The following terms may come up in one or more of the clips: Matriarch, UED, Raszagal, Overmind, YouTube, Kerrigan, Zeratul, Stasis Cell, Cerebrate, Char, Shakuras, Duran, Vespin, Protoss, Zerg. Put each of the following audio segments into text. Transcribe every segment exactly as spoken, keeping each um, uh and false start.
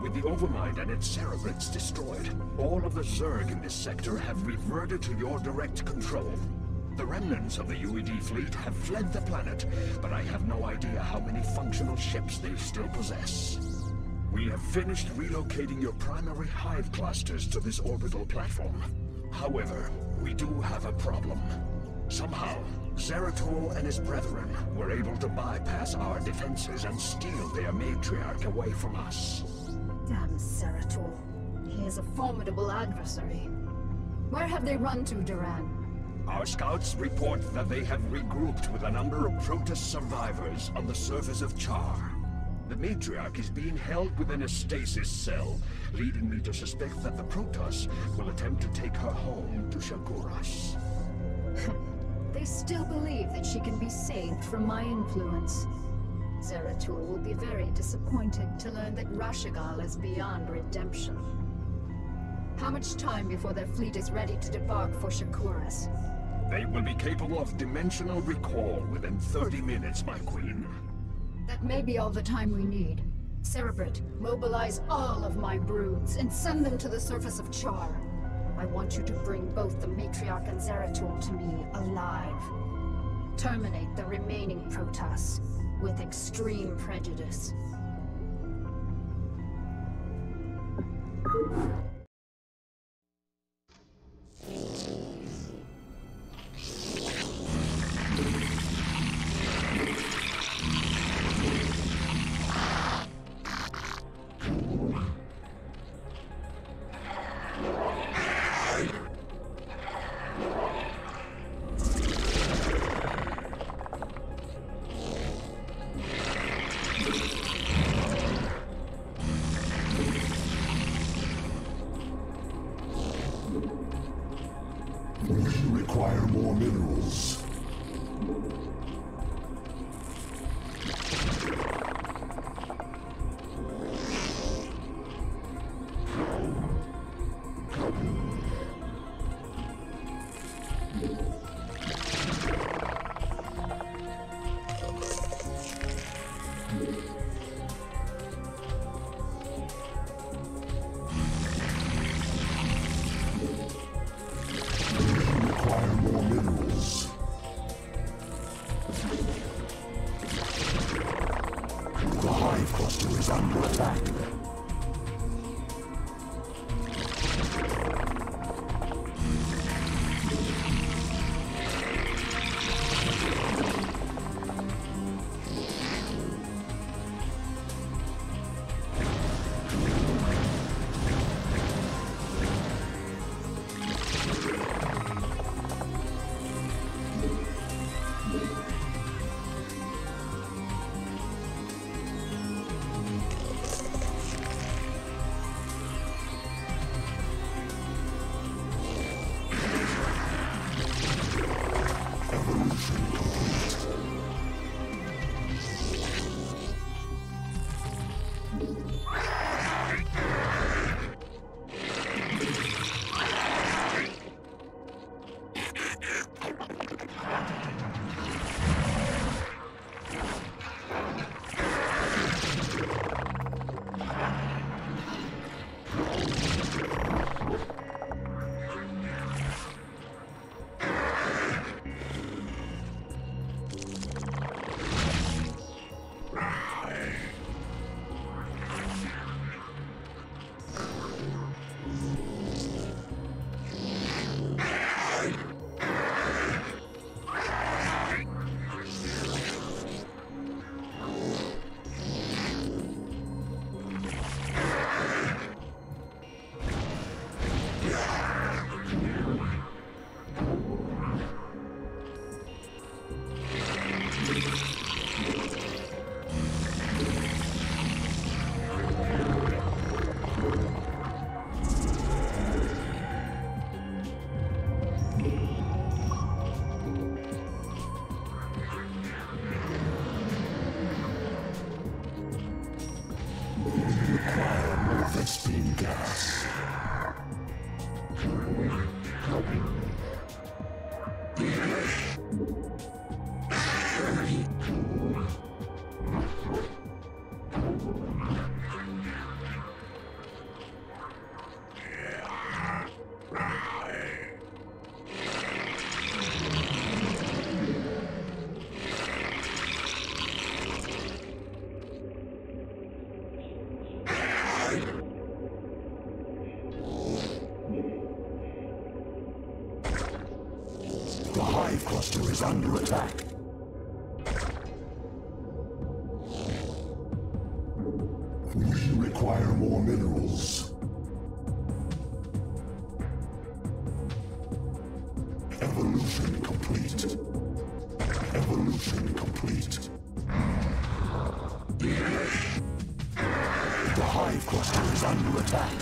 With the Overmind and its Cerebrates destroyed, all of the Zerg in this sector have reverted to your direct control. The remnants of the U E D fleet have fled the planet, but I have no idea how many functional ships they still possess. We have finished relocating your primary hive clusters to this orbital platform. However, we do have a problem. Somehow, Zeratul and his brethren were able to bypass our defenses and steal their Matriarch away from us. Damn Zeratul. He is a formidable adversary. Where have they run to, Duran? Our scouts report that they have regrouped with a number of Protoss survivors on the surface of Char. The Matriarch is being held within a stasis cell, leading me to suspect that the Protoss will attempt to take her home to Shakuras. They still believe that she can be saved from my influence. Zeratul will be very disappointed to learn that Raszagal is beyond redemption. How much time before their fleet is ready to debark for Shakuras? They will be capable of dimensional recall within thirty minutes, my queen. That may be all the time we need. Cerebrate, mobilize all of my broods and send them to the surface of Char. I want you to bring both the Matriarch and Zeratul to me alive. Terminate the remaining Protoss with extreme prejudice. The hive cluster is under attack. We require more minerals. Evolution complete. Evolution complete. The hive cluster is under attack.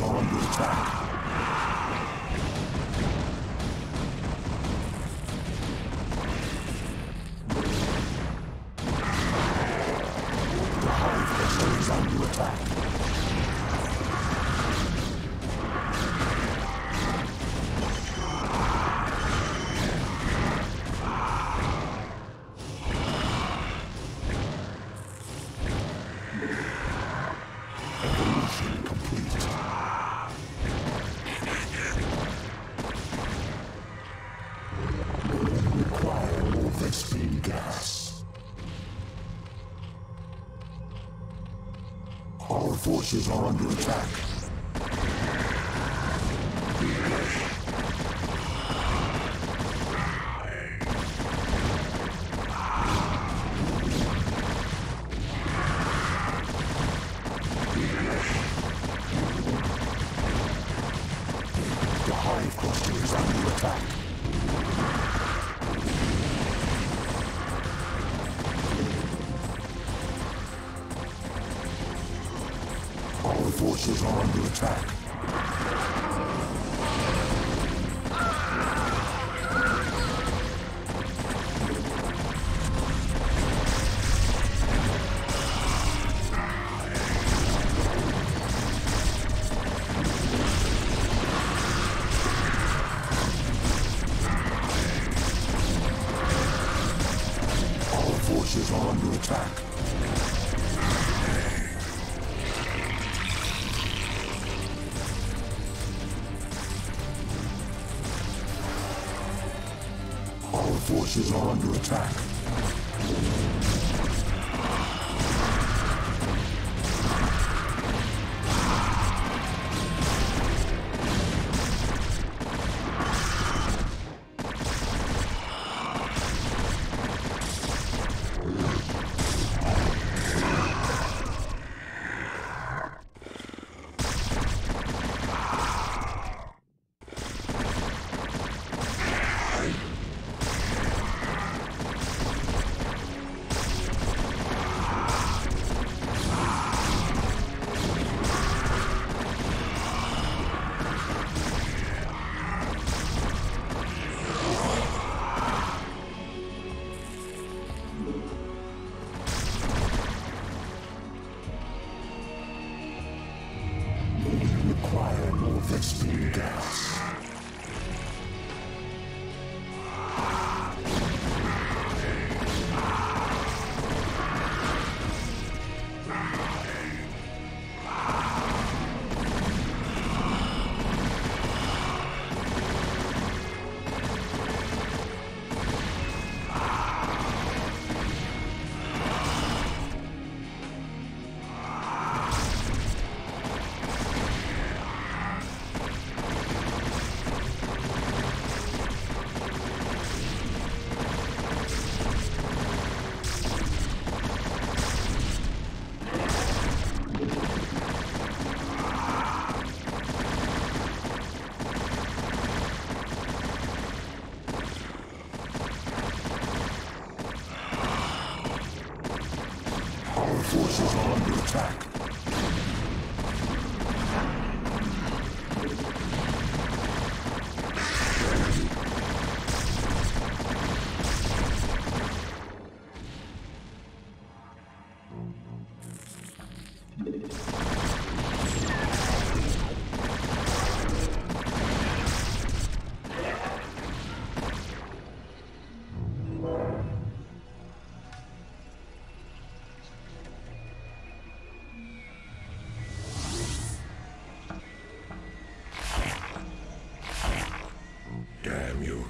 Under attack. Forces are under attack. The hive cluster is under attack. Forces are under attack. All forces are under attack. Forces are under attack. Vespin gas. Forces are under attack.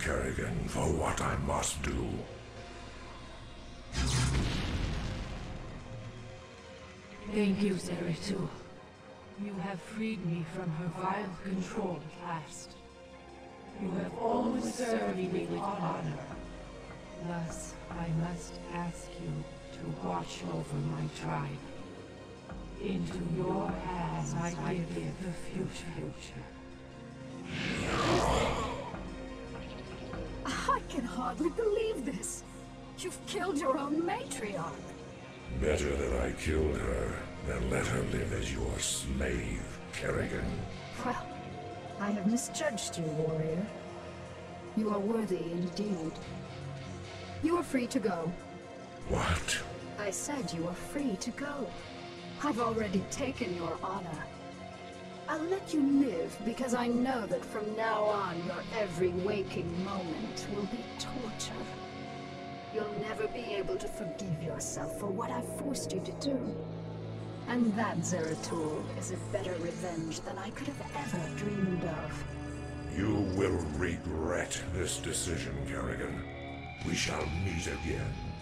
Kerrigan, for what I must do. Thank you, Zeratul. You have freed me from her vile control at last. You have always served me with honor. Thus, I must ask you to watch over my tribe. Into your hands I give the future. I can hardly believe this. You've killed your own matriarch. Better that I killed her than let her live as your slave, Kerrigan. Well, I have misjudged you, warrior. You are worthy indeed. You are free to go. What? I said you are free to go. I've already taken your honor. I'll let you live because I know that from now on your every waking moment will be torture. You'll never be able to forgive yourself for what I've forced you to do. And that, Zeratul, is a better revenge than I could have ever dreamed of. You will regret this decision, Kerrigan. We shall meet again.